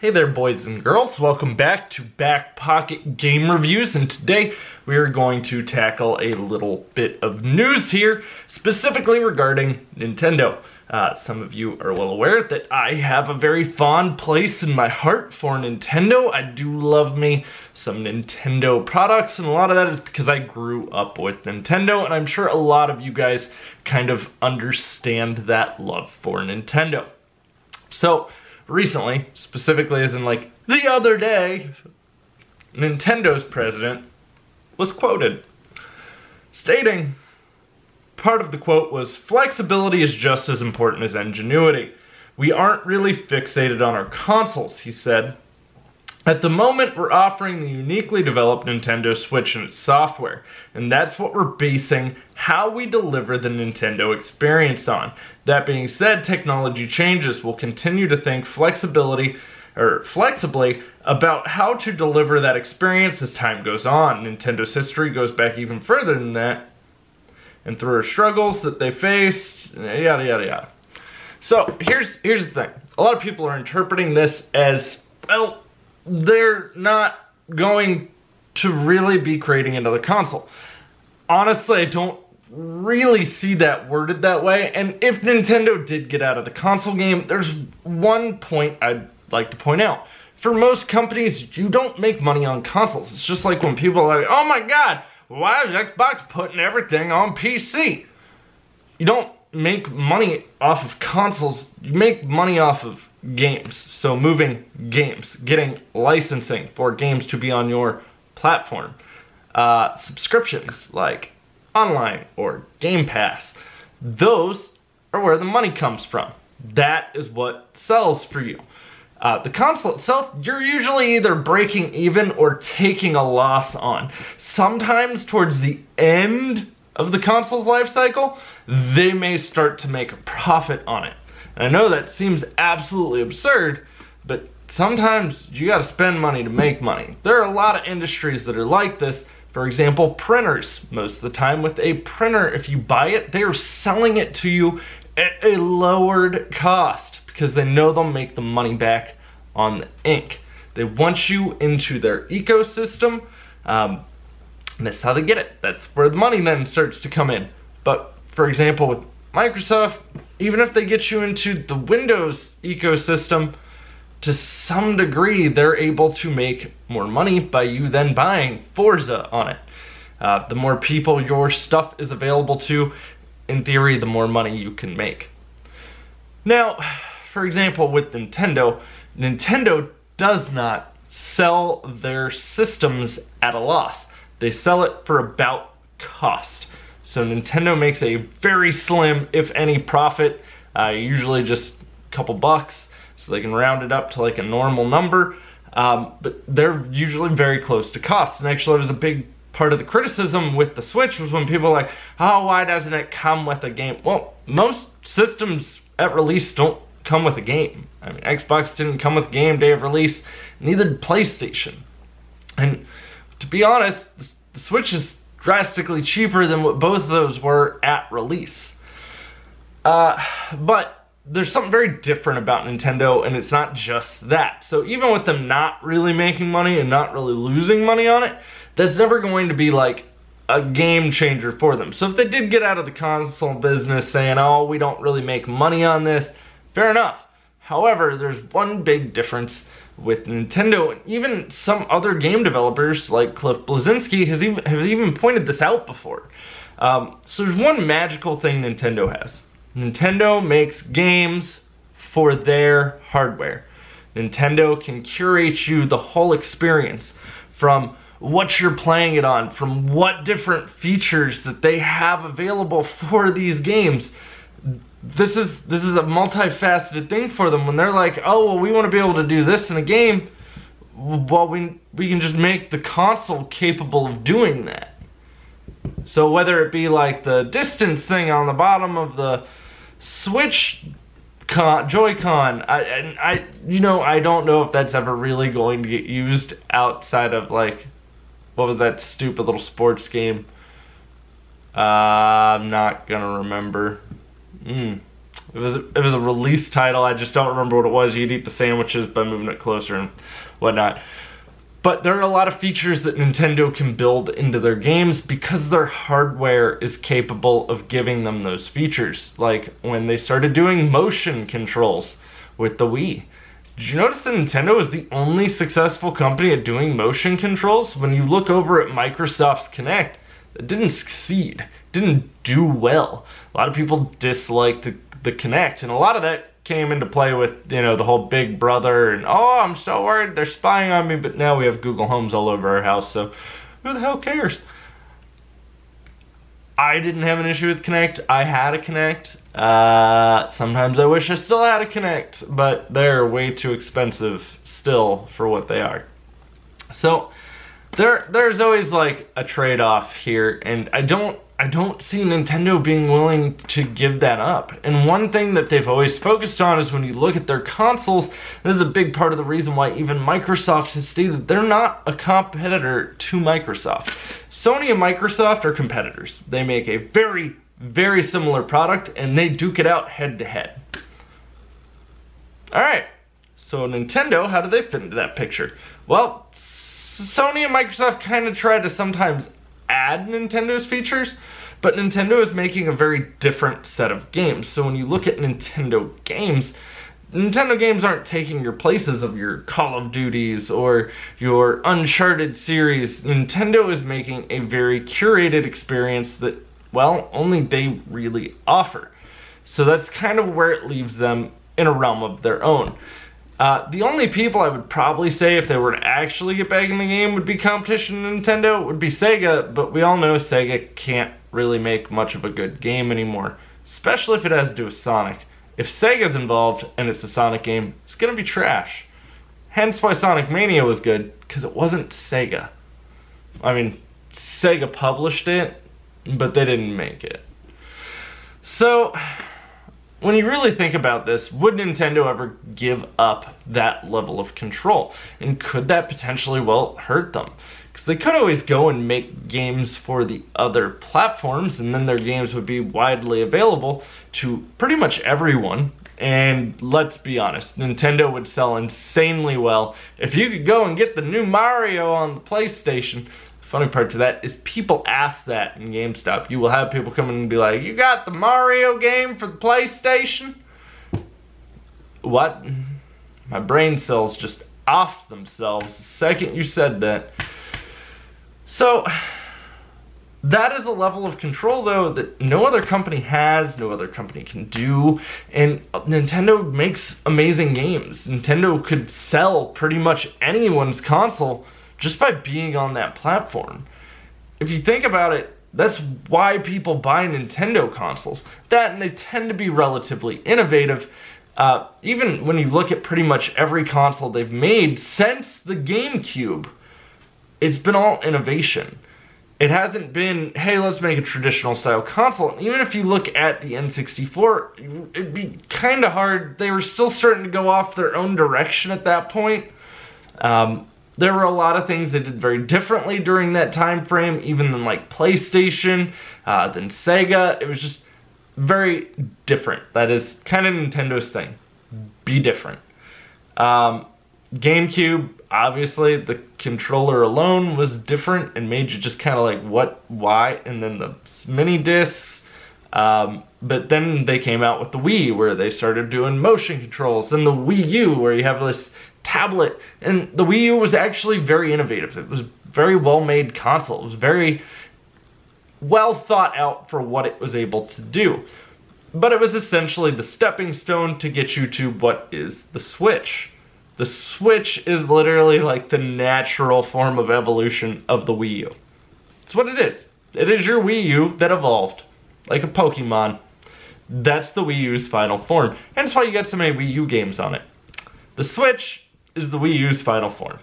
Hey there boys and girls, welcome back to Back Pocket Game Reviews, and today we are going to tackle a little bit of news here, specifically regarding Nintendo. Some of you are well aware that I have a very fond place in my heart for Nintendo. I do love me some Nintendo products, and a lot of that is because I grew up with Nintendo, and I'm sure a lot of you guys kind of understand that love for Nintendo. So recently, specifically as in like the other day, Nintendo's president was quoted stating, part of the quote was, "Flexibility is just as important as ingenuity. We aren't really fixated on our consoles," he said. "At the moment, we're offering the uniquely developed Nintendo Switch and its software, and that's what we're basing how we deliver the Nintendo experience on. That being said, technology changes. We'll continue to think flexibly about how to deliver that experience as time goes on. Nintendo's history goes back even further than that, and through our struggles that they faced, yada, yada, yada." So here's the thing. A lot of people are interpreting this as, well, they're not going to really be creating another console. Honestly, I don't really see that worded that way. And if Nintendo did get out of the console game, there's one point I'd like to point out. For most companies, you don't make money on consoles. It's just like when people are like, "Oh my God, why is Xbox putting everything on PC?" You don't make money off of consoles, you make money off of games. So moving games, getting licensing for games to be on your platform, subscriptions like online or Game Pass, those are where the money comes from. That is what sells for you. The console itself, you're usually either breaking even or taking a loss on. Sometimes towards the end of the console's life cycle, they may start to make a profit on it. And I know that seems absolutely absurd, but sometimes you gotta spend money to make money. There are a lot of industries that are like this. For example, printers. Most of the time with a printer, if you buy it, they are selling it to you at a lowered cost, because they know they'll make the money back on the ink. They want you into their ecosystem, and that's how they get it. That's where the money then starts to come in. But for example, with Microsoft, even if they get you into the Windows ecosystem, to some degree, they're able to make more money by you then buying Forza on it. The more people your stuff is available to, in theory, the more money you can make. Now, for example, with Nintendo, Nintendo does not sell their systems at a loss. They sell it for about cost. So Nintendo makes a very slim, if any, profit, usually just a couple bucks, so they can round it up to like a normal number, but they're usually very close to cost. And actually, it was a big part of the criticism with the Switch was when people were like, "Oh, why doesn't it come with a game?" Well, most systems at release don't come with a game. I mean, Xbox didn't come with game day of release, neither did PlayStation. And to be honest, the Switch is drastically cheaper than what both of those were at release. But there's something very different about Nintendo, and it's not just that. So even with them not really making money and not really losing money on it, that's never going to be like a game changer for them. So if they did get out of the console business saying, "Oh, we don't really make money on this," fair enough. However, there's one big difference with Nintendo, and even some other game developers like Cliff Blazinski have even pointed this out before. So there's one magical thing Nintendo has. Nintendo makes games for their hardware. Nintendo can curate you the whole experience, from what you're playing it on, from what different features that they have available for these games. This is a multifaceted thing for them. When they're like, "Oh, well, we want to be able to do this in a game," well, we can just make the console capable of doing that. So whether it be like the distance thing on the bottom of the Switch Joy-Con, I don't know if that's ever really going to get used outside of like, what was that stupid little sports game? I'm not gonna remember. It was a release title. I just don't remember what it was. You'd eat the sandwiches by moving it closer and whatnot. But there are a lot of features that Nintendo can build into their games because their hardware is capable of giving them those features. Like when they started doing motion controls with the Wii. Did you notice that Nintendo is the only successful company at doing motion controls? When you look over at Microsoft's Kinect, it didn't succeed, didn't do well. A lot of people disliked the Kinect, and a lot of that came into play with, you know, the whole Big Brother and, oh, I'm so worried they're spying on me, but now we have Google Homes all over our house, so who the hell cares? I didn't have an issue with Kinect. I had a Kinect. Sometimes I wish I still had a Kinect, but they're way too expensive still for what they are. So there's always like a trade-off here, and I don't see Nintendo being willing to give that up. And one thing that they've always focused on is when you look at their consoles, this is a big part of the reason why even Microsoft has stated they're not a competitor to Microsoft. Sony and Microsoft are competitors. They make a very, very similar product, and they duke it out head to head. All right, so Nintendo, how do they fit into that picture? Well, Sony and Microsoft kind of try to sometimes add Nintendo's features, but Nintendo is making a very different set of games. So when you look at Nintendo games aren't taking your places of your Call of Duties or your Uncharted series. Nintendo is making a very curated experience that, well, only they really offer. So that's kind of where it leaves them in a realm of their own. The only people I would probably say if they were to actually get back in the game would be competition to Nintendo would be Sega, but we all know Sega can't really make much of a good game anymore, especially if it has to do with Sonic. If Sega's involved and it's a Sonic game, it's gonna be trash. Hence why Sonic Mania was good, because it wasn't Sega. I mean, Sega published it, but they didn't make it. So when you really think about this, would Nintendo ever give up that level of control? And could that potentially, well, hurt them? Because they could always go and make games for the other platforms, and then their games would be widely available to pretty much everyone. And let's be honest, Nintendo would sell insanely well. If you could go and get the new Mario on the PlayStation, funny part to that is people ask that in GameStop. You will have people come in and be like, you got the Mario game for the PlayStation? What? My brain cells just off themselves the second you said that. So that is a level of control, though, that no other company has, no other company can do, and Nintendo makes amazing games. Nintendo could sell pretty much anyone's console just by being on that platform. If you think about it, that's why people buy Nintendo consoles. That, and they tend to be relatively innovative. Even when you look at pretty much every console they've made since the GameCube, it's been all innovation. It hasn't been, hey, let's make a traditional style console. Even if you look at the N64, it'd be kind of hard. They were still starting to go off their own direction at that point. There were a lot of things they did very differently during that time frame, even than like PlayStation, than Sega. It was just very different. That is kind of Nintendo's thing. Be different. GameCube, obviously, the controller alone was different and made you just kind of like, what, why? And then the mini discs. But then they came out with the Wii, where they started doing motion controls. Then the Wii U, where you have this tablet, and the Wii U was actually very innovative. It was a very well-made console. It was very well thought out for what it was able to do. But it was essentially the stepping stone to get you to what is the Switch. The Switch is literally like the natural form of evolution of the Wii U. It's what it is. It is your Wii U that evolved, like a Pokemon. That's the Wii U's final form. And that's why you got so many Wii U games on it. The Switch is the Wii U's final form.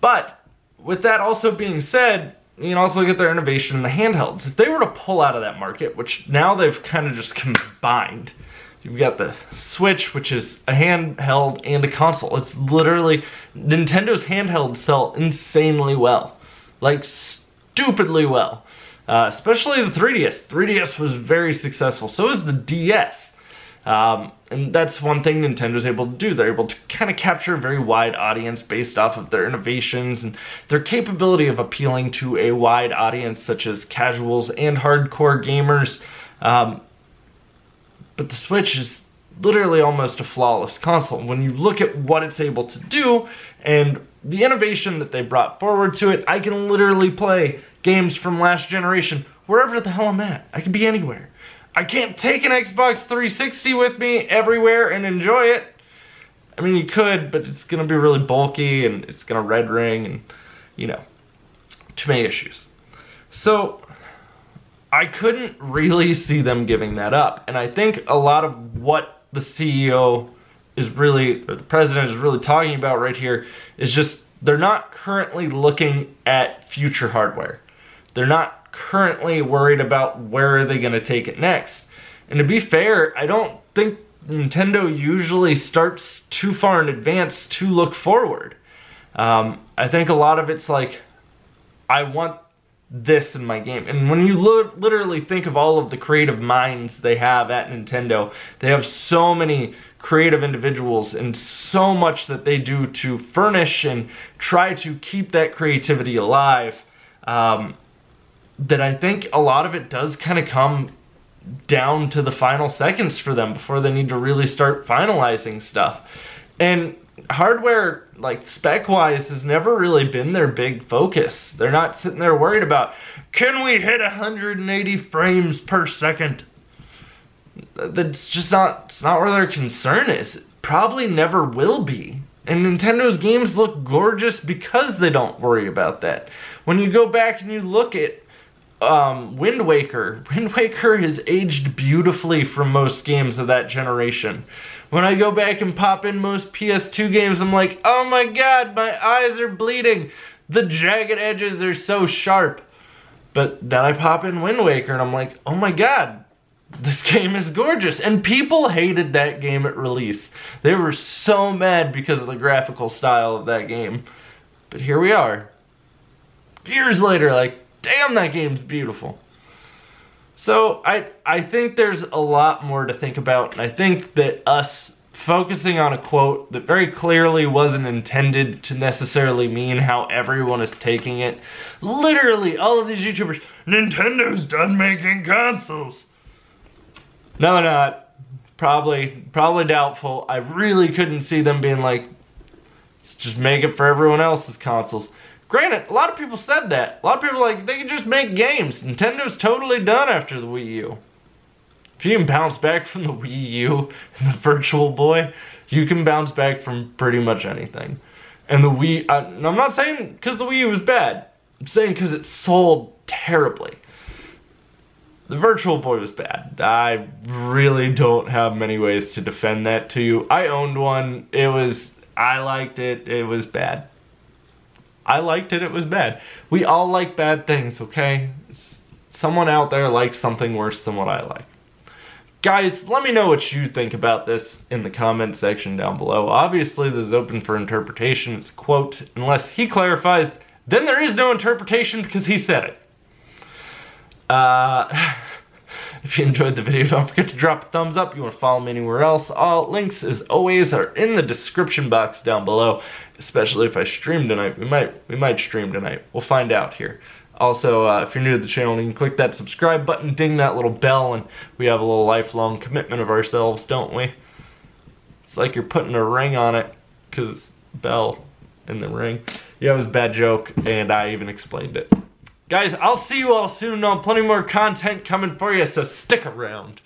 But with that also being said, you can also look at their innovation in the handhelds. If they were to pull out of that market, which now they've kind of just combined, you've got the Switch, which is a handheld and a console. It's literally, Nintendo's handhelds sell insanely well. Like, stupidly well. especially the 3DS. 3DS was very successful. So is the DS. And that's one thing Nintendo's able to do. They're able to kind of capture a very wide audience based off of their innovations and their capability of appealing to a wide audience such as casuals and hardcore gamers. But the Switch is literally almost a flawless console. When you look at what it's able to do and the innovation that they brought forward to it, I can literally play games from last generation wherever the hell I'm at. I can be anywhere. I can't take an Xbox 360 with me everywhere and enjoy it. I mean, you could, but it's going to be really bulky and it's going to red ring and, you know, too many issues. So I couldn't really see them giving that up. And I think a lot of what the CEO is really, or the president is really talking about right here is just they're not currently looking at future hardware. They're not currently worried about where are they going to take it next. And to be fair, I don't think Nintendo usually starts too far in advance to look forward. I think a lot of it's like, I want this in my game. And when you literally think of all of the creative minds they have at Nintendo, they have so many creative individuals and so much that they do to furnish and try to keep that creativity alive, that I think a lot of it does kind of come down to the final seconds for them before they need to really start finalizing stuff. And hardware, like spec-wise, has never really been their big focus. They're not sitting there worried about, can we hit 180 frames per second? That's just not, it's not where their concern is. It probably never will be. And Nintendo's games look gorgeous because they don't worry about that. When you go back and you look at Wind Waker. Wind Waker has aged beautifully from most games of that generation. When I go back and pop in most PS2 games, I'm like, oh my god, my eyes are bleeding. The jagged edges are so sharp. But then I pop in Wind Waker and I'm like, oh my god, this game is gorgeous. And people hated that game at release. They were so mad because of the graphical style of that game. But here we are. Years later, like, damn, that game's beautiful. So I think there's a lot more to think about, and I think that us focusing on a quote that very clearly wasn't intended to necessarily mean how everyone is taking it. Literally, all of these YouTubers, Nintendo's done making consoles. No, they're not. Probably doubtful. I really couldn't see them being like, let's just make it for everyone else's consoles. Granted, a lot of people said that. A lot of people are like, they can just make games. Nintendo's totally done after the Wii U. If you can bounce back from the Wii U and the Virtual Boy, you can bounce back from pretty much anything. And the Wii, I'm not saying because the Wii U was bad. I'm saying because it sold terribly. The Virtual Boy was bad. I really don't have many ways to defend that to you. I owned one. It was, I liked it. It was bad. I liked it, it was bad. We all like bad things, okay? Someone out there likes something worse than what I like. Guys, let me know what you think about this in the comment section down below. Obviously, this is open for interpretation. It's a quote, unless he clarifies, then there is no interpretation because he said it. If you enjoyed the video, don't forget to drop a thumbs up. You want to follow me anywhere else. All links, as always, are in the description box down below. Especially if I stream tonight. We might stream tonight. We'll find out here. Also, if you're new to the channel, you can click that subscribe button, ding that little bell, and we have a little lifelong commitment of ourselves, don't we? It's like you're putting a ring on it, because bell in the ring. Yeah, it was a bad joke, and I even explained it. Guys, I'll see you all soon on plenty more content coming for you, so stick around.